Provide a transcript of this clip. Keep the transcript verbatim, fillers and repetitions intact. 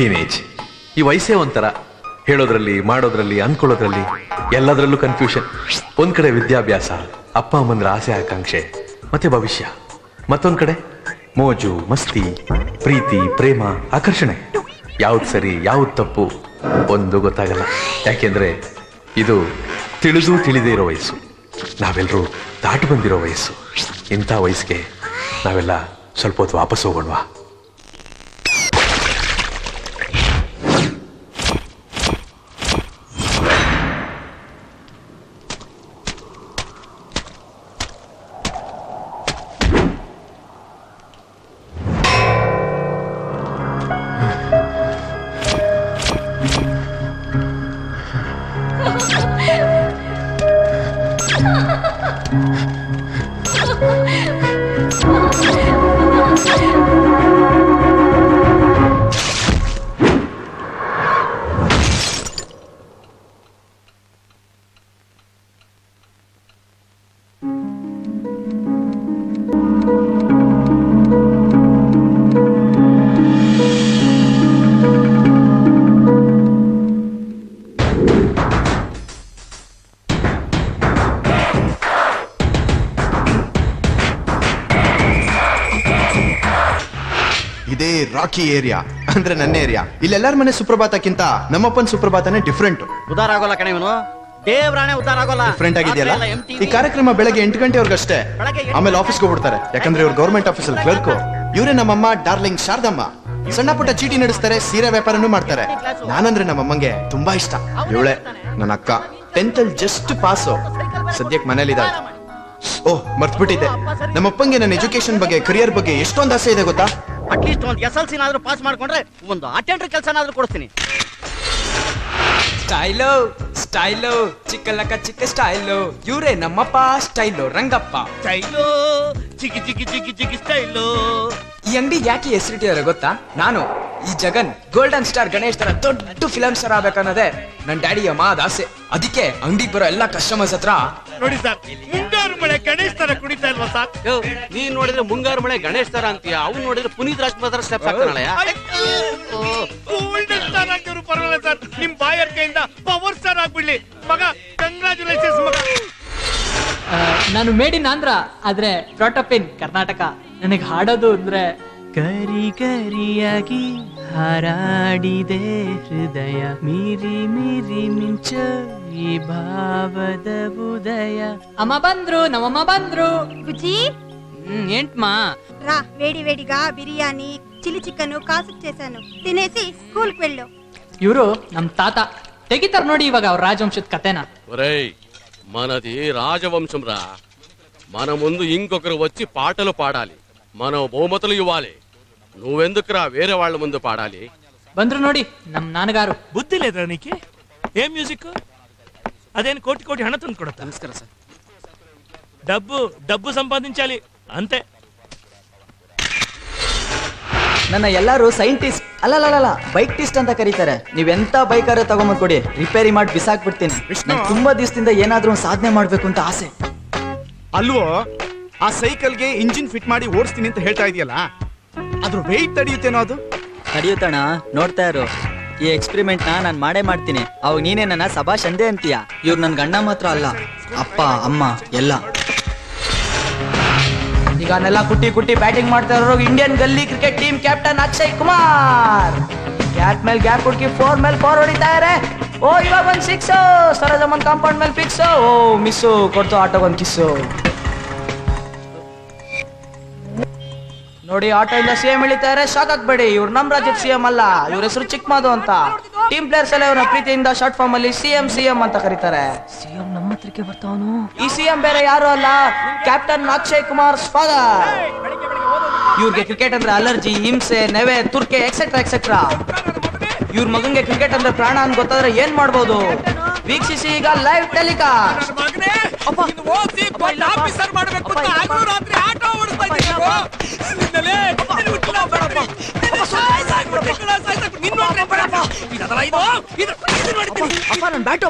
Teenage ಈ ವಯಸ್ಸೇ ಒಂಥರ, ಹೇಳೋದ್ರಲ್ಲಿ ಮಾಡೋದ್ರಲ್ಲಿ ಅನ್ಕೊಳ್ಳೋದ್ರಲ್ಲಿ ಎಲ್ಲದರಲ್ಲೂ ಕನ್ಫ್ಯೂಷನ್. ಒಂದ್ ಕಡೆ ವಿದ್ಯಾಭ್ಯಾಸ, ಅಪ್ಪ ಅಮ್ಮಂದ್ರ ಆಸೆ ಆಕಾಂಕ್ಷೆ ಮತ್ತೆ ಭವಿಷ್ಯ, ಮತ್ತೊಂದ್ ಕಡೆ ಮೋಜು ಮಸ್ತಿ, ಪ್ರೀತಿ ಪ್ರೇಮ ಆಕರ್ಷಣೆ. ಯಾವ್ದು ಸರಿ ಯಾವ್ದು ತಪ್ಪು ಒಂದು ಗೊತ್ತಾಗಲ್ಲ. ಯಾಕೆಂದ್ರೆ ಇದು ತಿಳಿದು ತಿಳಿದೇ ಇರೋ ವಯಸ್ಸು, ನಾವೆಲ್ಲರೂ ದಾಟು ಬಂದಿರೋ ವಯಸ್ಸು. ಇಂಥ ವಯಸ್ಸಿಗೆ ನಾವೆಲ್ಲ ಸ್ವಲ್ಪ ಹೊತ್ತು ವಾಪಸ್ ಹೋಗೋಣವಾ? ರಾಕಿ ಏರಿಯಾ ಅಂದ್ರೆ ನನ್ನ ಏರಿಯಾ. ಇಲ್ಲೆಲ್ಲಾರ ಮನೆ ಸುಪ್ರಭಾತಕ್ಕಿಂತ ನಮ್ಮಪ್ಪನ ಸುಪ್ರಭಾತನೇ ಡಿಫ್ರೆಂಟ್. ಉದ್ದಾರ ಆಗೋಲ್ಲ ಕಣೆ ಇವನು, ದೇವರಾಣೆ ಉದ್ದಾರ ಆಗೋಲ್ಲ. ಡಿಫ್ರೆಂಟ್ ಆಗಿದೆಯಲ್ಲ. ಈ ಕಾರ್ಯಕ್ರಮ ಬೆಳಗ್ಗೆ ಎಂಟು ಗಂಟೆವರೆಗಷ್ಟೇ, ಆಮೇಲೆ ಆಫೀಸ್ಗೆ ಹೋಗ್ಬಿಡ್ತಾರೆ. ಯಾಕಂದ್ರೆ ಇವ್ರು ಗೌರ್ಮೆಂಟ್ ಆಫೀಸಲ್ಲಿ ಕ್ಲರ್ಕು. ಇವರೇ ನಮ್ಮಮ್ಮ ಡಾರ್ಲಿಂಗ್ ಶಾರದಮ್ಮ. ಸಣ್ಣ ಪುಟ್ಟ ಚೀಟಿ ನಡೆಸ್ತಾರೆ, ಸೀರೆ ವ್ಯಾಪಾರನೂ ಮಾಡ್ತಾರೆ. ನಾನಂದ್ರೆ ನಮ್ಮಮ್ಮಂಗೆ ತುಂಬಾ ಇಷ್ಟ. ಇವಳೆ ನನ್ನ ಅಕ್ಕ, ಟೆಂತ್ ಅಲ್ಲಿ ಜಸ್ಟ್ ಪಾಸು, ಸದ್ಯಕ್ಕೆ ಮನೇಲಿದ್ದಾಳೆ. ಓಹ್, ಮರ್ತ್ಬಿಟ್ಟಿದ್ದೆ, ನಮ್ಮಪ್ಪಂಗೆ ನನ್ನ ಎಜುಕೇಶನ್ ಬಗ್ಗೆ ಕರಿಯರ್ ಬಗ್ಗೆ ಎಷ್ಟೊಂದು ಆಸೆ ಇದೆ ಗೊತ್ತಾ. ಅಟ್ಲೀಸ್ಟ್ ಒಂದು ಎಸ್ ಎಲ್ ಸಿ ನಾದ್ರೂ ಪಾಸ್ ಮಾಡ್ಕೊಂಡ್ರೆ ಒಂದು ಅಟೆಂಡರ್ ಕೆಲಸನಾದ್ರೂ ಕೊಡ್ತೀನಿ. ಸ್ಟೈಲೋ ಸ್ಟೈಲೋ ಚಿಕ್ಕಲಕ್ಕ ಚಿಕ್ಕ ಸ್ಟೈಲೋ, ಇವರೇ ನಮ್ಮಪ್ಪ ಸ್ಟೈಲೋ ರಂಗಪ್ಪ. ಸ್ಟೈಲೋ ಚಿಕ್ಕಿ ಚಿಕ್ಕಿ ಚಿಕ್ಕಿ ಚಿಕ್ಕಿ ಸ್ಟೈಲೋ. ಈ ಅಂಗಡಿ ಯಾಕೆ ಹೆಸರಿಟ್ಟಿದಾರೆ ಗೊತ್ತಾ? ನಾನು ಈ ಜಗನ್ ಗೋಲ್ಡನ್ ಸ್ಟಾರ್ ಗಣೇಶ್ ತರ ದೊಡ್ಡ ಫಿಲಂ ಸ್ಟಾರ್ ಆಗ್ಬೇಕನ್ನೋದೇ ನನ್ನ ಡ್ಯಾಡಿಯ ಮಾದ ಆಸೆ. ಅದಕ್ಕೆ ಅಂಗಡಿಗೆ ಬರೋ ಎಲ್ಲಾ ಕಸ್ಟಮರ್ಸ್ ಹತ್ರ ನೋಡಿ ಸರ್, ಮುಂಗಾರು ಮಳೆ ಗಣೇಶ್ ತರ ಕುಣಿತಾ ಇಲ್ವಾ ಸರ್? ನೀನ್ ನೋಡಿದ್ರೆ ಮುಂಗಾರು ಮಳೆ ಗಣೇಶ್ ತರ ಅಂತೀಯ, ಅವ್ನು ನೋಡಿದ್ರೆ ಪುನೀತ್ ರಾಜ್ಕುಮಾರ್ ತರ ಸ್ಟೆಪ್ ಹಾಕ್ತಾನಲ್ಲ. ಗೋಲ್ಡನ್ ಸ್ಟಾರ್ ಆಗಿರೋ ಪರವಾಗಿಲ್ಲ ಸರ್, ನಿಮ್ ಬಾಯರ್ ಕೈಯಿಂದ ಪವರ್ ಸ್ಟಾರ್ ಆಗ್ಬಿಡ್ಲಿ ಮಗ. ಕಂಗ್ರಾಚುಲೇಷನ್ಸ್ ಮಗ. ನಾನು ಮೇಡ್ ಇನ್ ಆಂಧ್ರ, ಆದ್ರೆ ಪ್ರಾಟಪ್ ಇನ್ ಕರ್ನಾಟಕ. ನನಗೆ ಹಾಡೋದು ಅಂದ್ರೆ ಕರಿ ಕರಿಯಾಗಿ ಹಾರಾಡಿದೆ ಹೃದಯ, ಮೀರಿ ಮೀರಿ ಮಿಂಚು ಈ ಭಾವದ ಉದಯ. ಅಮ್ಮ ಬಂದ್ರು, ನಮ್ಮಮ್ಮ ಬಂದ್ರು. ಬುಜ್ಜಿ ఏంటమ్మా రా, వేడి వేడిగా బిర్యానీ చిల్లి చికెన్ కాసు చేశాను, తినేసి స్కూల్కి వెళ్ళు. ಇವರು ನಮ್ ತಾತ ತೆಗಿತಾರ ನೋಡಿ ಇವಾಗ ಅವ್ರ ರಾಜವಂಶದ ಕತೆನಾ. ఒరే మనది రాజవంశం రా, మన ముందు ఇంకొకరు వచ్చి పాటలు పాడాలి, మనం బహుమతులు ఇవ్వాలి. నువ్వెందుకురా వేరే వాళ్ళ ముందు పాడాలి? బంద్రు నోడి నమ్ నాన్నగారు. బుద్ధి లేదురా నీకు? ఏ మ్యూజిక్ అదేని కోటి కోటి హణ తను కొడతా. నమస్కారం సార్. డబ్బు డబ్బు సంపాదించాలి అంతే. ನನ್ನ ಎಲ್ಲರೂ ಸೈಂಟಿಸ್ಟ್ ಅಲ್ಲಲ್ಲ ಬೈಕ್ಟಿಸ್ಟ್ ಅಂತ ಕರೀತಾರೆ. ನೀವೆಂತ ಬೈಕರ ತಗೊಂಬಂದ್ಕೊಡಿ, ರಿಪೇರಿ ಮಾಡಿ ಬಿಸಾಕ್ಬಿಡ್ತೀನಿ. ತುಂಬಾ ದಿವಸದಿಂದ ಏನಾದ್ರೂ ಸಾಧನೆ ಮಾಡ್ಬೇಕು ಅಂತ ಆಸೆ ಅಲ್ವೋ. ಆ ಸೈಕಲ್ಗೆ ಇಂಜಿನ್ ಫಿಟ್ ಮಾಡಿ ಓಡಿಸ್ತೀನಿ ಅಂತ ಹೇಳ್ತಾ ಇದೆಯಲ್ಲ, ಅದ್ರ ವೆಯ್ಟ್ ತಡೆಯುತ್ತೇನೋ? ಅದು ತಡೆಯುತ್ತಣ, ನೋಡ್ತಾ ಇರೋ. ಈ ಎಕ್ಸ್ಪೆರಿಮೆಂಟ್ ನ ನಾನು ಮಾಡೇ ಮಾಡ್ತೀನಿ. ಅವಾಗ ನೀನೇ ನನ್ನ ಸಭಾ ಚಂದೆ ಅಂತೀಯ. ಇವ್ರು ನನ್ ಗಂಡ ಮಾತ್ರ ಅಲ್ಲ, ಅಪ್ಪ ಅಮ್ಮ ಎಲ್ಲ. ಈಗ ನೆಲ್ಲ ಕುಟ್ಟಿ ಕುಟ್ಟಿ ಬ್ಯಾಟಿಂಗ್ ಮಾಡ್ತಾ ಇರೋ ಇಂಡಿಯನ್ ಗಲ್ಲಿ cricket team captain Akshay Kumar. Gap ಮೇಲೆ ಗ್ಯಾಪ್ ಹುಡುಕಿ ಫೋರ್ ಮೇಲೆ ಫೋರ್ ಹೊಡಿತಾರೆ. ಓ ಇವಾಗ ಒಂದು ಸಿಕ್ಸ್, ಸರೋಜಮ್ಮನ್ ಕಾಂಪೌಂಡ್ ಮೇಲೆ ಫಿಕ್ಸ್. ಓ ಮಿಸ್ಸು ಕೊಡ್ತು ಆಟೋಗೊಂದು ಕಿಸ್ಸು. ನೋಡಿ ಆಟೋ ಇಂದ ಸಿಎಂ ಇಳಿತಾರೆ. ಶಾಕ್ ಆಗ್ಬೇಡಿ, ಇವ್ರು ನಮ್ಮ ರಾಜ್ಯದ ಸಿಎಂ ಅಲ್ಲ, ಇವ್ರ ಹೆಸರು ಚಿಕ್ಕಮಾಧು ಅಂತ. ಟೀಮ್ ಪ್ಲೇಯರ್ಸ್ ಎಲ್ಲ ಇವನ ಪ್ರೀತಿಯಿಂದ ಶಾರ್ಟ್ ಫಾರ್ಮ್ ಅಲ್ಲಿ ಸಿಎಂ ಸಿಎಂ ಅಂತ ಕರೀತಾರೆ. ಸಿಎಂ ನಮ್ಮ ಹತ್ರಕ್ಕೆ ಬರ್ತಾವನು. ಈ ಸಿಎಂ ಬೇರೆ ಯಾರು ಅಲ್ಲ, ಕ್ಯಾಪ್ಟನ್ ಅಕ್ಷಯ್ ಕುಮಾರ್ ಫಾದರ್. ಇವ್ರಿಗೆ ಕ್ರಿಕೆಟ್ ಅಂದ್ರೆ ಅಲರ್ಜಿ, ಹಿಂಸೆ, ನೆವೆ, ತುರ್ಕೆ ಎಕ್ಸೆಟ್ರಾ ಎಕ್ಸೆಟ್ರಾ. ಇವ್ರ ಮಗನ್ಗೆ ಕ್ರಿಕೆಟ್ ಅಂದ್ರೆ ಪ್ರಾಣ ಅಂತ ಗೊತ್ತಾದ್ರೆ ಏನ್ ಮಾಡ್ಬೋದು? ವೀಕ್ಷಿಸಿ ಈಗ ಲೈವ್ ಟೆಲಿಕಾಸ್ಟ್. ಬ್ಯಾಟ್